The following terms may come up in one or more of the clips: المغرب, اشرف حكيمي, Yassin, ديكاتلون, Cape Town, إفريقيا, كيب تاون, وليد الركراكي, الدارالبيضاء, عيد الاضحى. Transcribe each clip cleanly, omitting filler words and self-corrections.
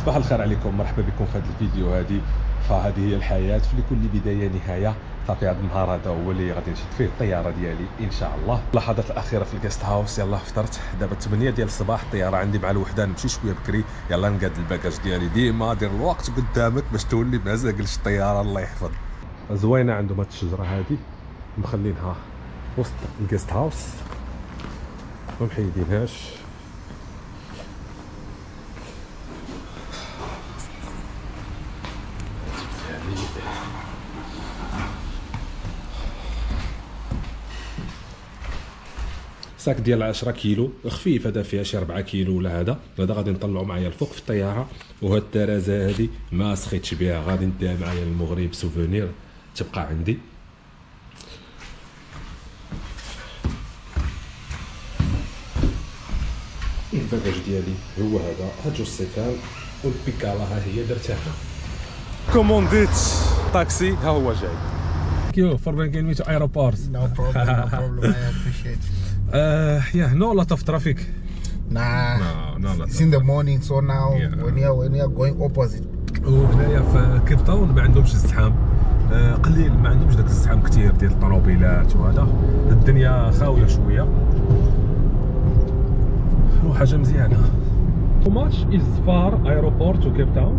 صباح الخير عليكم، مرحبا بكم في هذا الفيديو. فهذه هي الحياة، في لكل بداية نهاية. صافي هذا النهار هذا هو اللي غادي نشد فيه الطيارة ديالي ان شاء الله. اللحظات الأخيرة في الكاست هاوس، يلاه فطرت دابا 8 ديال الصباح، الطيارة عندي مع الوحدة، نمشي شوية بكري. يلاه نقاد الباكاج ديالي، ديما دير الوقت قدامك باش تولي ما زاكلش الطيارة. الله يحفظ. زوينة عندهم هاد الشجرة هادي، مخلينها وسط الكاست هاوس ومحيدينهاش. ساك ديال 10 كيلو خفيف، هذا فيها شي 4 كيلو ولا هذا غادي نطلعو معايا الفوق في الطياره. وهاد الترازه هادي ما سخيتش بها، غادي نديها معايا للمغرب سوفونير تبقى عندي. الباكاج ديالي هو هذا، هاد جوج سيكان والبيكالا ها هي درتها. كومونديت طاكسي ها هو جاي. كيو فور بين ميت ايروبورت. نو بروبليم نو بروبليم، اي ابريشيت. Yeah, not a lot of traffic. Nah, no, it's in the morning, so now yeah. when you're going opposite. وهنايا في كيب تاون ما عندهمش الزحام، قليل، ما عندهمش داك الزحام كثير ديال الطروبيلات وهذا، الدنيا خاويه شويه. وحاجه مزيانه. How much is far airport to Cape Town?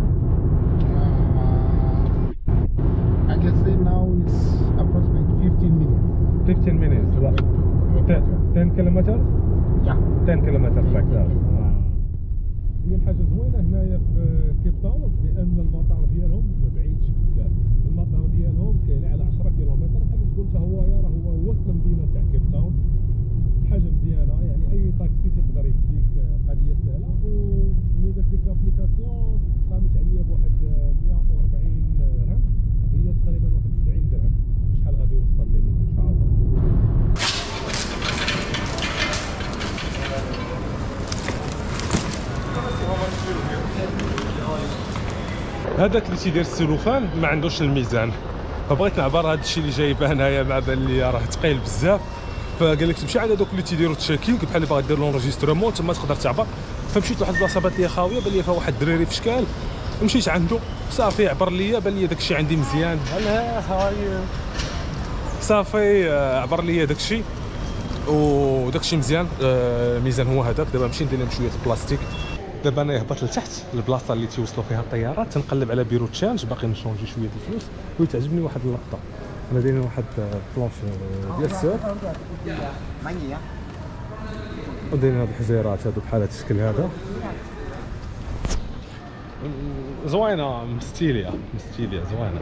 I can say now it's approximately 15 minutes. 15 minutes. Right? 10 كيلومتر؟ يا 10 كيلومتر لاك دار. هي الحاجه زوينه هنايا في كيب تاون بان المطار ديالهم ما بعيدش بزاف، المطار ديالهم كاين على 10 كيلومتر، بحال تقول حتى هو راه هو وسط المدينه تاع كيب تاون. حاجه مزيانه، يعني اي طاكسي تقدر يديك، قضيه سهله. وملي درت ديك لابليكاسيون قامت عليا بواحد 140 درهم، هي تقريبا واحد 70 درهم، شحال غادي يوصل لي ان شاء الله. هذاك اللي تيدير السلوفان ما عندوش الميزان، فبغيت نعبر هذا الشيء اللي جايبه هنايا، مع بان لي راه ثقيل بزاف، فقال لك تمشي على دوك اللي تيديروا التشاكيل بحال اللي باغي دير لونجسترومون تما تقدر تعبر. فمشيت لواحد البلاصه بانت لي خاويه، بان لي فيها واحد الدراري في شكال، مشيت عنده صافي عبر لي، بان لي داك الشيء عندي مزيان، صافي عبر لي داك الشيء وداك الشيء مزيان. الميزان هو هذاك. دابا نمشي ندير لهم شويه البلاستيك. دابا انا هبط لتحت البلاصه اللي تيوصلوا فيها الطيارات، تنقلب على بيرو تشانج، باقي نشونجي شويه الفلوس. وتعجبني واحد اللقطه، انا دايرين واحد بلونش ديال السوق، ودايرين هاد الحزيرات هادو بحال هاد الشكل هذا، زوينه مستيليه زوينه.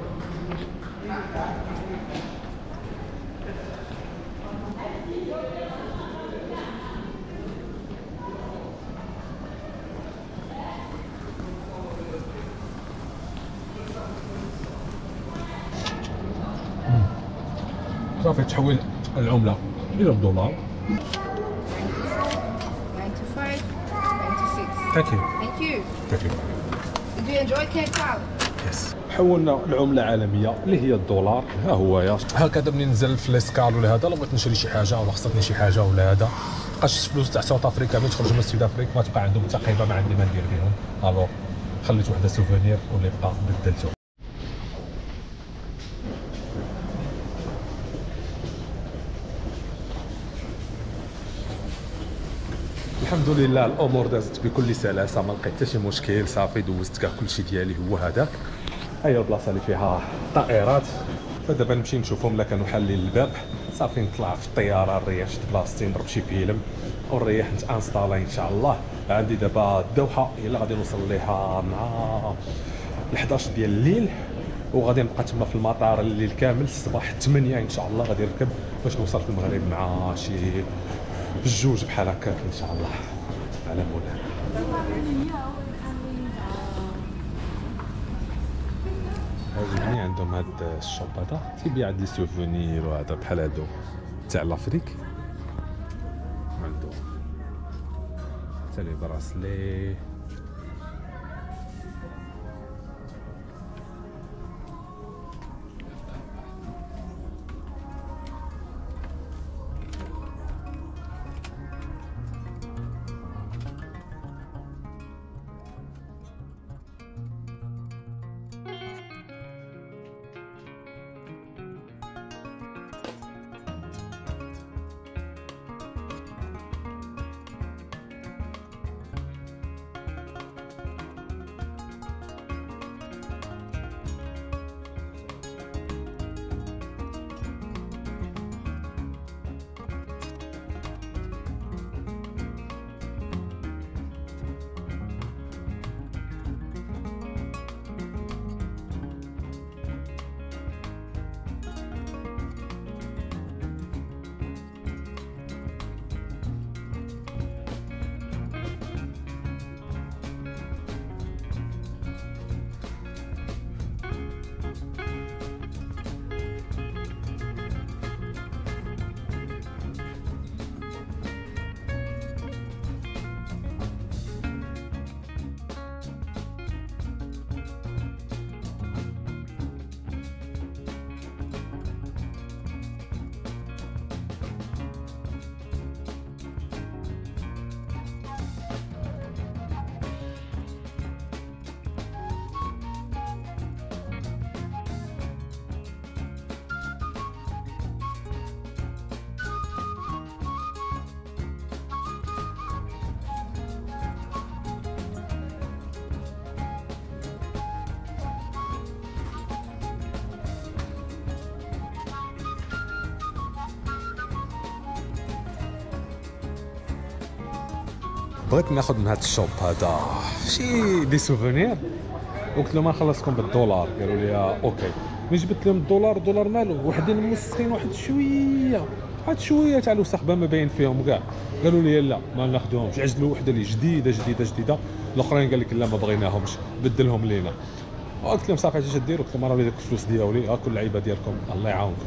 صافي تحول العملة إلى الدولار. 95, 96. Thank you. Did you enjoy Cape Town? Yes. حولنا العملة العالمية اللي هي الدولار. ها هو يا هكذا ملي نزل في ليسكال ولا هذا، لو بغيت نشري شي حاجة ولا خصتني شي حاجة ولا هذا، قاش الفلوس تاع ساوت أفريكا ملي تخرج من سيود أفريكا ما تبقى عندهم حتى قيمة، ما عندي ما ندير بهم، ألوغ خليت وحدة سوفونير واللي بقى بدلته. الحمد لله الامور دازت بكل سلاسه، ما لقيت حتى شي مشكل، صافي دوزت كاع كلشي ديالي هو هذاك. هي البلاصه اللي فيها الطائرات، فدابا نمشي نشوفهم الا كانوا حالين الباب. صافي نطلع في الطياره نريح شي بلاصتي، نضرب شي فيلم ونريح نتانستالا ان شاء الله. عندي دابا الدوحه الا غادي نوصل ليها مع 11 ديال الليل، وغادي نبقى تما في المطار الليل كامل. الصباح 8 ان شاء الله غادي نركب باش نوصل في المغرب مع شي بالجوج بحال هكاك ان شاء الله، على مولانا. عجبني عندهم هاد الشوب هذا تيبيع هاد لي سوفونير وهذا بحال هادو تاع لافريك، عندهم حتى لي براسلي بغيت ناخذ من هذا الشوب هذا شي دي سوفونير، وقلت لهم غنخلصكم بالدولار، قالوا لي اوكي. ملي جبت لهم الدولار، الدولار مالو وحدين موسخين واحد شويه، واحد شويه تاع الوسخبه ما باين فيهم كاع، قالوا لي لا ما ناخذهمش، عزلوا وحده اللي جديده جديده جديده، الاخرين قال لك لا ما بغيناهمش بدلهم لينا. قلت لهم صافي اش ديروا؟ قلت لهم راه ديك الفلوس ديالي، ها كل لعيبه ديالكم الله يعاونكم.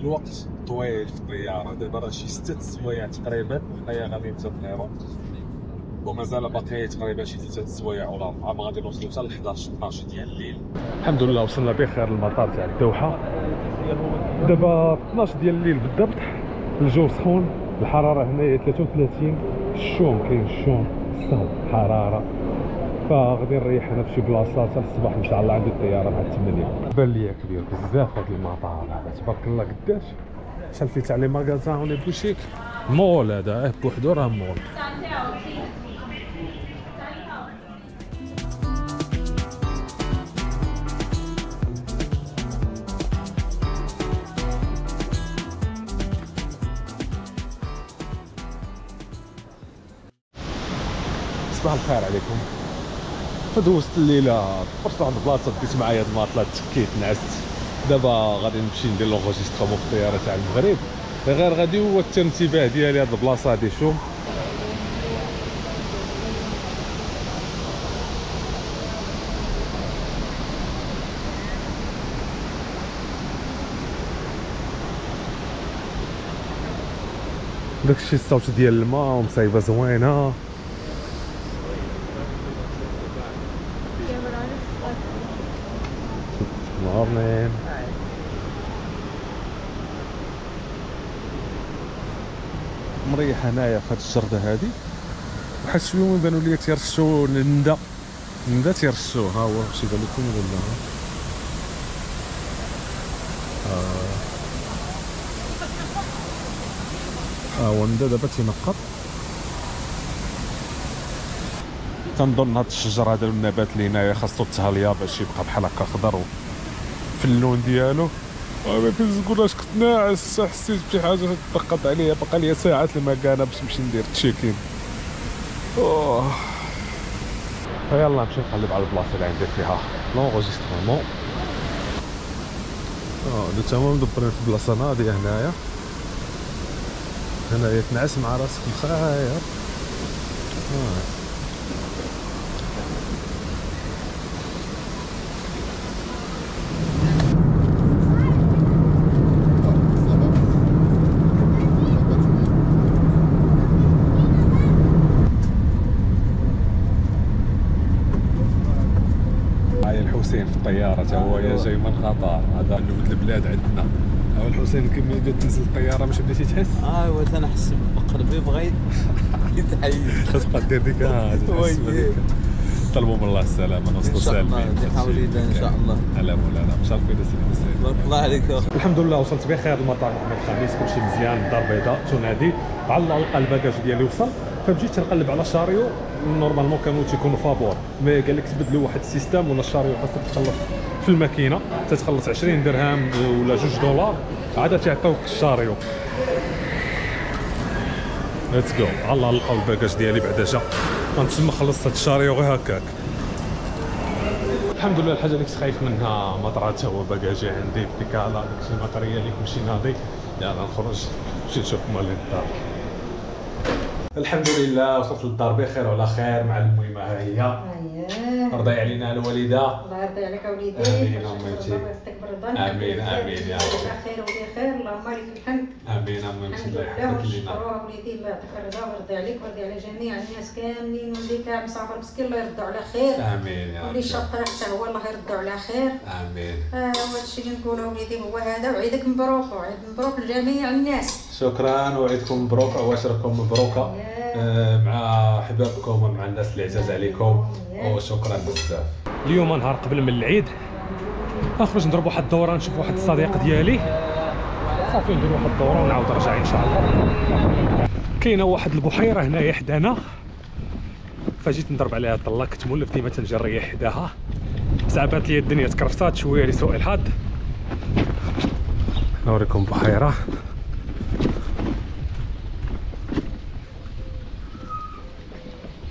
الوقت طويل في الطياره، دابا راه شي 6 سوايع تقريبا حنايا غاديين حتى الطياره، ومازال باقي تقريبا شي 3 سوايع ولا 4 غادي نوصلو حتى ل 11 12 ديال الليل. الحمد لله وصلنا بخير للمطار تاع الدوحه، دابا 12 ديال الليل بالضبط. الجو سخون، الحراره هنايا 33، الشوم كاين الشوم، الصهد حراره، فغادي نريح هنا فشي بلاصه حتى الصباح ان شاء الله. عندي الطياره مع 8. بان ليا كبير بزاف هذا المطار هذا، تبارك الله. قداش شلفيت عليه ماغازان ولي بوشيك مول هذا بوحدو راه مول. صباح الخير عليكم. فدوزت الليله فرصه عند بلاصه، ديت معايا الماطله، تكيت نعست. دابا غادي نمشي ندير لونغوجيستخمون في الطياره تاع المغرب، غير غادي هو التنتباه ديالي هاد البلاصه هادي. شوف داكشي الصوت ديال الماء ومصايبه زوينه. Morning. Hi. مريح هنايا في هاد الجرده هادي، واحد شويه بانوا لي تيرشوا الندا، الندا تيرشوا. ها هو شي بان لكم ولا ها هو الندا دابا تينقط. تنظن هاد الشجر هذا والنبات اللي هنايا خاصو التهاليه باش يبقى بحال هكا خضر في اللون ديالو. ما كنقول اش كنت ناعس، حسيت بشي حاجه تضغط عليا. بقى لي ساعات المكانه باش نمشي ندير تشيكين. اوه يلا نمشي نقلب على البلاصه اللي عندي فيها لونغوجيستمون. دابا تمام دبرنا في البلاصه ناضيه هنايا، هنايا تنعس مع راسك مخاير. الطياره تا هو جاي من خطر، هذا ولد البلاد عندنا. هو الحسين كملي قد تنزل الطياره مش بديتي تحس؟ ايوا انا حسيت بقلبي بغا يتحيد. خاص قدير ديك طلبوا من الله السلامه، نوصلوا سالمين ان شاء الله. ان شاء الله على مولانا مشرفين السيد. بارك الله عليك. الحمد لله وصلت بخير للمطار محمد الخامس، كلشي مزيان، الدار بيضاء تنادي. على الاقل الباكاج ديالي وصل، فمشيت تنقلب على شاريو. نورمالمون كانوا تيكونوا فابور، مي قال لك تبدلوا واحد السيستم ولا الشاريو خاصك تخلص في الماكينه، تتخلص 20 درهم ولا 2 دولار، عاد تيعطيوك الشاريو. ليتس جو. الله نلقاو الباكاج ديالي بعدا جا، غنتسمى خلصت هاد الشاريو غير هكاك. الحمد لله. الحاجه اللي كنت خايف منها ما طرات، هو باكاجي عندي بيكالا داكشي الماتريال اللي كنمشي ناضي. يلاه نخرج نمشي نشوف مالي الدار. الحمد لله وصلت للدار بخير وعلى خير مع المهمه. ها هي. رضي علينا الوالده. الله يرضي عليك اوليدي. امين. امي تكبر رمضان. امين امين يا رب. خير وفي خير، اللهم لك الحمد. امين امين. الحمد لله والشكر واليتيم بيعطيك الرضا ويرضي عليك ويرضي على جميع الناس كاملين، واللي تعب صابر مسكين الله يرضى على خير. امين يا رب. واللي شاطر حتى هو الله يرضى على خير. امين. هذا الشيء اللي نقولوا وليدي هو هذا، وعيدك مبروك وعيد مبروك لجميع الناس. شكرا وعيدكم مبروك، عواشركم مبروكه مع احبابكم ومع الناس اللي عزاز عليكم، وشكرا بزاف. اليوم نهار قبل من العيد نخرج نضرب واحد الدوره، نشوف واحد الصديق ديالي، صافي ندير واحد الدوره ونعاود نرجع ان شاء الله. كاينه واحد البحيره هنايا حدانا، فجيت نضرب عليها طله، كنت مولف ديما تنجي نريح حداها، صعبات لي الدنيا تكرفصات شويه لسوء الحظ. نوريكم بحيره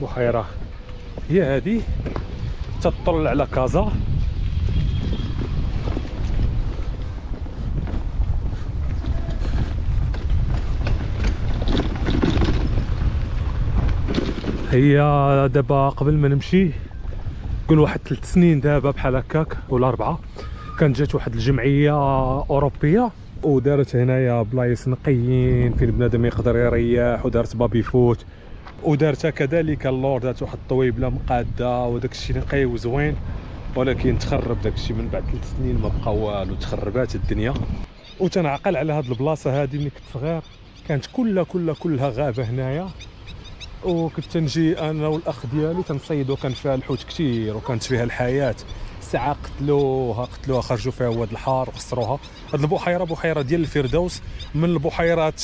بحيره هي هذه تطل على كازا. هي دابا قبل ما نمشي نقول واحد 3 سنين دابا بحال هكاك ولا 4، كانت جات واحد الجمعيه اوروبيه ودارت هنايا بلايص نقيين فين بنادم يقدر يريح، ودارت بابي فوت، ودارتها كذلك اللور، دارت واحد الطويبله مقاده وداك الشيء نقي وزوين، ولكن تخرب داك الشيء من بعد 3 سنين ما بقى والو، تخربات الدنيا. وتنعقل على هاد البلاصه هادي ملي كنت صغير كانت كلها غابه هنايا، وكنت تنجي انا والاخ ديالي تنصيدو، كان فيها الحوت كثير وكانت فيها الحياه، ساعه قتلوها خرجوا فيها واد الحار وخسروها. هاد البحيره بحيره ديال الفردوس، من البحيرات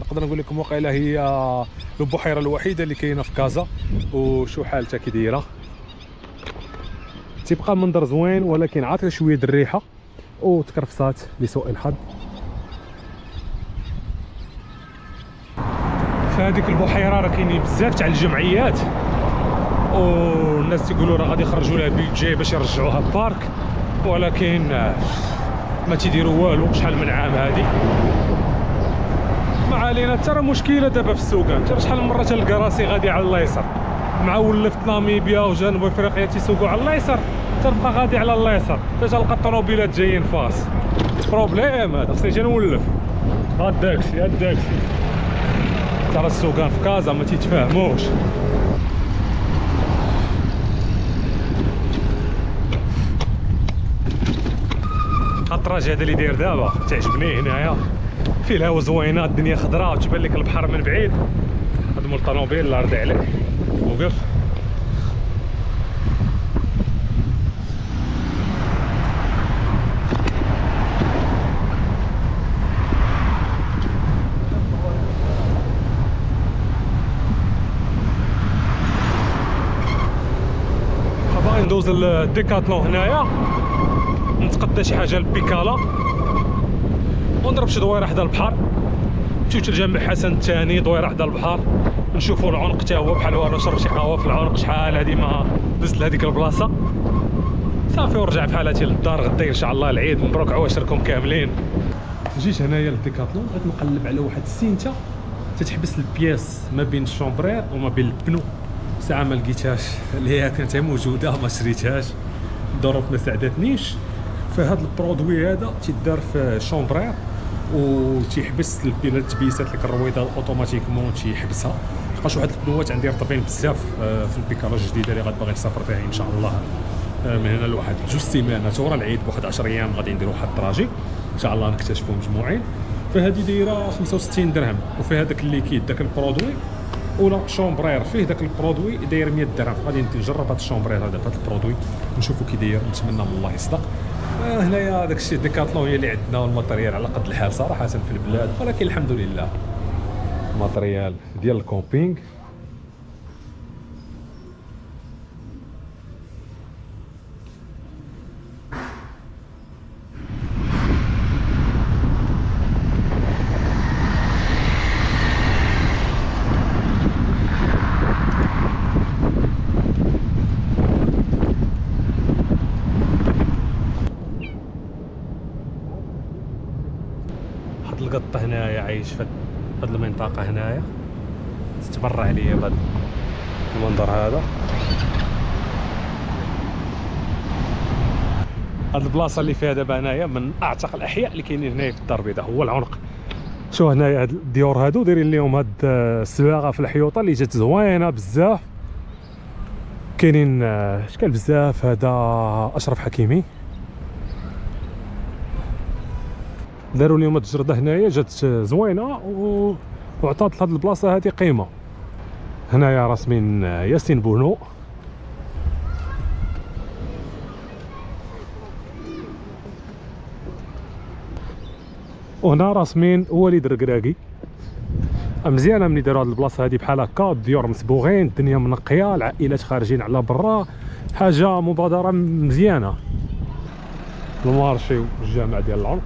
نقدر نقول لكم واقيلا هي البحيره الوحيده اللي كاينه في كازا. وشو حالتها كي دايره، تيبقى منظر زوين ولكن عاطيه شويه د الريحه وتكرفصات لسوء الحظ. فهاديك البحيره راه كاينين بزاف تاع الجمعيات، والناس تيقولوا راه غادي يخرجوا لها بيدجي باش يرجعوها بارك، ولكن ما تيديروا والو. شحال من عام هادي ما علينا، حتى راه مشكله دابا في السوقان، حتى شحال من مره تلقى راسي غادي على اليسار مع ولفت ناميبيا وجنوب افريقيا تيسوقوا على اليسار، تبقى غادي على اليسار حتى تلقى الطروبيلات جايين فاس بروبليم. هذا خصني نولف هاد داكشي ترى السوقان في كازا ما تيتفاهموش. الطراج هذا اللي داير دابا تعجبني، هنايا فيه الهوا زوينه، الدنيا خضراء وتبان لك البحر من بعيد. هاد مول الطوموبيل الله يرضي عليه وقف. ندوز الديكاتلون هنايا نتقدى شي حاجه البيكالا ونضرب شي دويره حدا البحر، مشيت لجامع حسن الثاني دويره حدا البحر، نشوفوا العنق حتى هو بحال وانا شرب شي قهوه في العنق. شحال هذه ما دزت لهذيك البلاصه، صافي ورجع في حالتي للدار. غدا ان شاء الله العيد مبروك عواشركم كاملين. جيت هنايا للديكاتلون بغيت نقلب على واحد السينتا تتحبس البياس ما بين الشومبرير وما بين البنو، ساعه ما لقيتهاش اللي هي كانت موجوده ما شريتهاش، الظروف ما ساعدتنيش. فهاد البرودوي هذا تيدار في شومبرير وتيحبس البيلا، تبيسات لك الرويضه اوتوماتيكمون تيحبسها. لقاش واحد البنوات عندي رطبين بزاف في البيكالا الجديده اللي غادي باغي نسافر فيها ان شاء الله من هنا لواحد 2 سيمانات ورا العيد، بواحد 10 ايام غادي ندير واحد التراجي ان شاء الله نكتشفوا مجموعين. فهادي دايره 65 درهم، وفيها داك اللي كيد داك البرودوي ولا شومبرير فيه داك البرودوي داير 100 درهم. غادي نجرب هاد الشومبرير هذا بهاد البرودوي ونشوفو كي داير، نتمنى من الله يصدق. هنايا داك الشيء ديكاتلون هي اللي عندنا، والماتريال على قد الحال صراحه في البلاد، ولكن الحمد لله. الماتريال ديال الكومبينغ القطه هنايا عايش في هاد المنطقه هنايا، تتبرع ليا بهاد المنظر هذا. هاد البلاصه اللي فيها دابا هنايا من اعتق الاحياء اللي كاينين هنايا في الدار البيضاء هو العنق. شو هنايا هاد الديور هادو دايرين ليهم هاد الصباغه في الحيوطه اللي جات زوينه بزاف، كاينين اشكال بزاف. هذا اشرف حكيمي داروا لهم التجرده هنايا، جات زوينه وعطات لهاد البلاصه هذه قيمه. هنايا راسمين ياسين بونو. وهنا راسمين وليد الركراكي. مزيانه ملي داروا هاد البلاصه هادي بحال هكا، الديور مصبوغين، الدنيا منقيه، العائلات خارجين على برا، حاجه مبادره مزيانه. المارشي والجامع ديال العنق.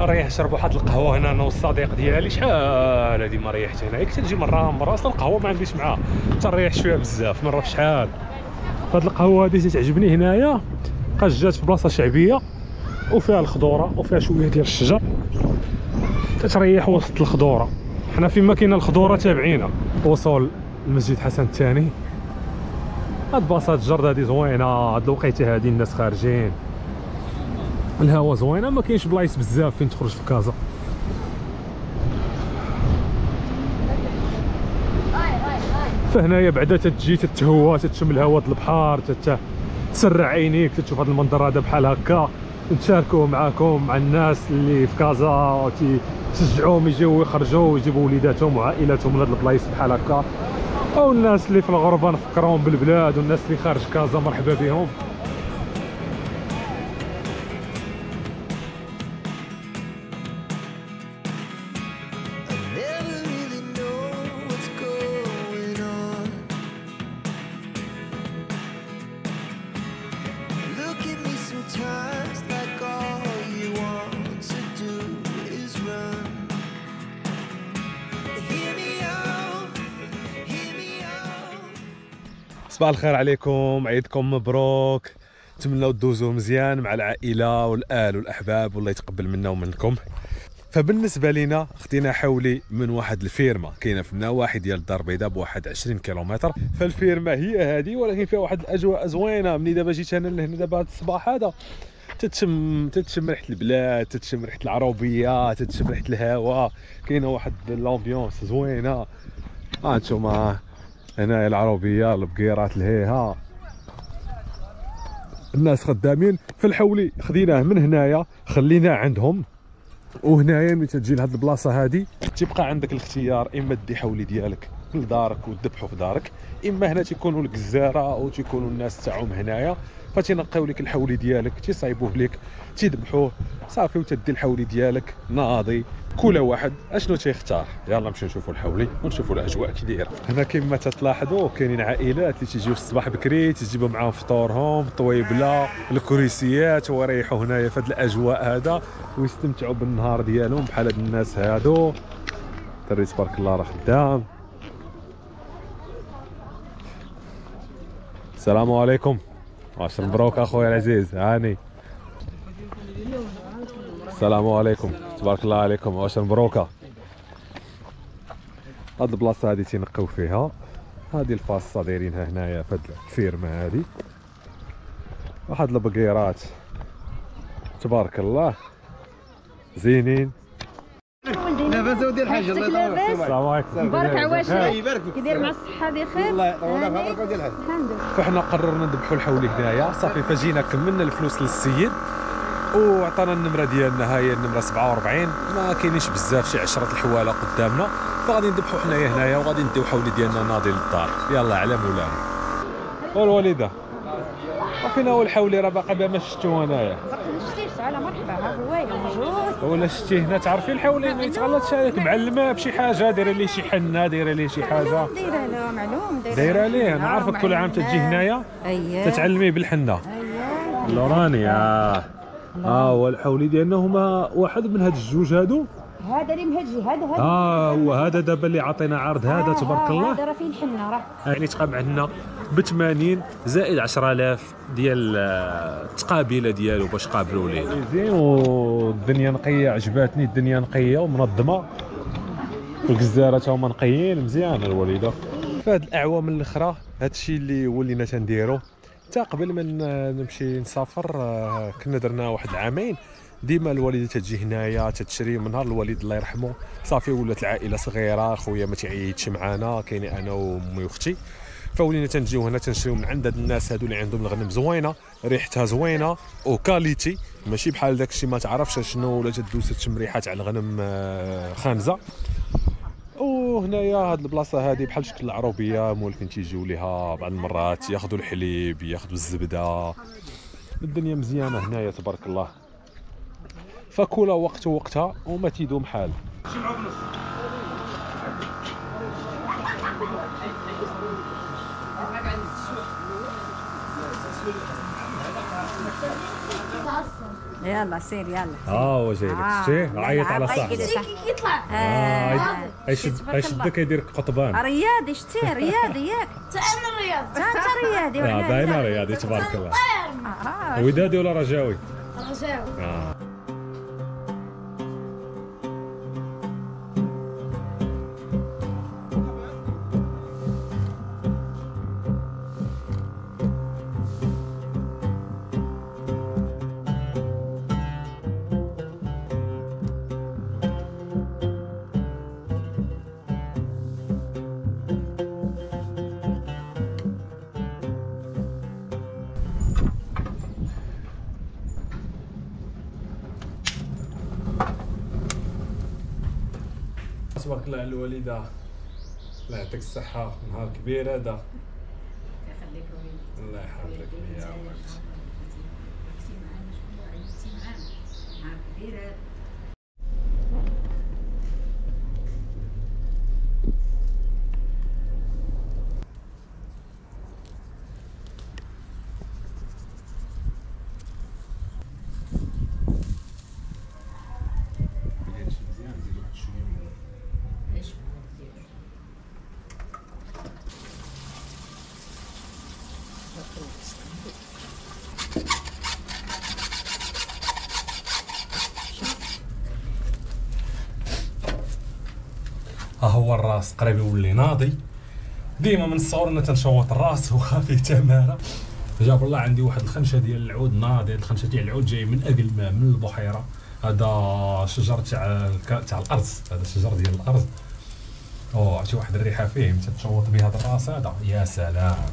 ريح شرب واحد القهوه هنا انا والصديق ديالي، شحال هادي ما ريحت هنا، كنت نجي مره اصلا القهوه ما عنديش معاها، تنريح شويه بزاف مره في شحال. هاد القهوه هادي تتعجبني هنايا، بقات جات في بلاصه شعبيه وفيها الخضوره وفيها شويه ديال الشجر، تتريح وسط الخضوره. حنا فين ما كاينه الخضوره تابعينا. وصول المسجد حسن الثاني. هاد باصات الجرده هادي زوينه، هاد الوقيته هادي الناس خارجين، الهوا زوينه، ما كاينش بلايص بزاف فين تخرج في كازا. فهنايا بعدا تتجي تتهوى، تتشم الهواء ديال البحر، تتسرع عينيك، تتشوف هاد المنظر هذا بحال هكا. نتشاركوه معاكم مع الناس اللي في كازا، تشجعوهم يجيو يخرجوا ويجيبوا وليداتهم وعائلاتهم لهاد البلايص بحال هكا، او الناس اللي في الغربه نفكرهم بالبلاد، والناس اللي خارج كازا مرحبا بهم. صباح الخير عليكم، عيدكم مبروك، نتمنوا تدوزوه مزيان مع العائله والاهل والاحباب، والله يتقبل منا ومنكم. فبالنسبه لينا خدينا حولي من واحد الفيرما كاينه في النواحي ديال الدار البيضاء بواحد 20 كيلومتر. فالفيرما هي هذه، ولكن فيها واحد الاجواء زوينه. ملي دابا جيت انا لهنا دابا هذا الصباح هذا، تتشم ريحه البلاد، تتشم ريحه العربيه، تتشم ريحه الهواء، كاينه واحد الامبيونس زوينه. هانتوما هنايا العربيه، البقيرات، الهيها، الناس خدامين. في الحولي خديناه من هنايا خليناه عندهم، وهنايا ملي تجي لهاد البلاصه هادي تيبقى عندك الاختيار، اما دي حولي ديالك لدارك وتذبحو في دارك، اما هنا تيكونوا الجزاره او تيكونوا الناس تاعهم هنايا، فتينقيو لك الحولي ديالك، تيصايبوه لك، تيذبحوه، صافي وتدي الحولي ديالك ناضي. كل واحد اشنو تيختار. يلا نمشيو نشوفوا الحولي ونشوفوا الاجواء كي دايره. هنا كما تلاحظوا كاينين عائلات اللي تيجيو الصباح بكري، تيجيبوا معاهم فطورهم، الطويبله، الكريسيات، ويريحوا هنايا في هاد الاجواء هذا ويستمتعوا بالنهار ديالهم بحال هاد الناس هادو. الدري تبارك الله راه خدام. السلام عليكم، عشر مبروك اخويا العزيز، هاني. السلام عليكم، تبارك الله عليكم، عشر مبروك. هاد البلاصه هادي تينقيو فيها، هادي الفاصه دايرينها هنايا في هاد الفيرما هادي، واحد البقيرات تبارك الله زينين. لاباس اودي الحاج، الله يطول عمرك، السلام عليكم، بارك عواشنا، كيداير مع الصحه بخير، الله يطول عمرك اودي الحاج. فحنا قررنا نذبحوا الحولي هنايا، صافي فجينا كملنا الفلوس للسيد وعطانا النمره ديالنا، ها هي النمره 47. ما كاينينش بزاف، شي 10 الحواله قدامنا، فغادي نذبحوا حنايا هنايا وغادي نديو حولي ديالنا ناضي للدار. يلا على مولانا. والوالده فين هو الحولي؟ راه باقي بها ما شفتو انايا. شفتيش؟ على مرحبا، ها هو موجود. ولا شتي هنا تعرفي الحولي ما يتغلطش عليك، معلمه بشي حاجه، دايره ليه شي حنه، دايره ليه شي حاجه. دايره له معلوم، دايره ليه. انا عارفك كل عام تجي هنايا تتعلميه بالحنه. اييه راني هو الحولي ديالنا، هما واحد من هاد الجوج هادو، هذا اللي مهجي، هذا هو هذا دابا اللي عطينا عرض هذا تبارك الله. هذا راه فيه الحنه، راه يعني تقام عندنا ب 80 زائد 10000 ديال التقابيله ديالو باش قابلوا ليه. زين والدنيا نقيه، عجباتني الدنيا نقيه ومنظمه، والجزاره تا هما نقيين مزيان الوالده. فهاد الاعوام الاخرى هادشي اللي ولينا تنديرو حتى قبل ما نمشي نسافر كنا درنا واحد العامين ديما الوالده تجي هنايا تتشري. من نهار الوالد الله يرحمه صافي ولات العائله صغيره، خويا ما تعيطش معانا، كاين انا وامي واختي، فولينا تنجيو هنا تنشريو من عند هاد الناس هادو اللي عندهم الغنم زوينه، ريحتها زوينه وكاليتي، ماشي بحال داكشي ما تعرفش شنو ولا تدوز تشم ريحات على الغنم خانزه. وهنايا هاد البلاصه هادي بحال شكل العروبيه، مولفين تيجيو ليها بعض المرات ياخذوا الحليب ياخذوا الزبده، الدنيا مزيانه هنايا تبارك الله، فكل وقت وقتها وما تيدوم حال. يلا سير يلا. هو جاي لك شتيه؟ عيط على صاحبك. يطلع. يشدك يديرك قطبان. رياضي شتيه رياضي ياك؟ حتى أنا رياضي. حتى رياضي. باينة رياضي تبارك الله. ودادي ولا رجاوي؟ رجاوي. تبارك الله على الوالده الله يعطيك الصحه، نهار كبير هذا الله يخليك ويلي. الله يحفظك ليا يا ولدي. نهار كبير هذا. هو الراس قريب يولي ناضي، ديما من الصور انا تنشوط الراس وخافي تماره. جاب الله عندي واحد الخنشه ديال العود ناضي، الخنشه ديال العود جاي من اقل ما من البحيره، هذا شجر تاع الارض، هذا شجر ديال الارض، عرفتي واحد الريحه فيه تتشوط بها هذا الراس هذا، يا سلام.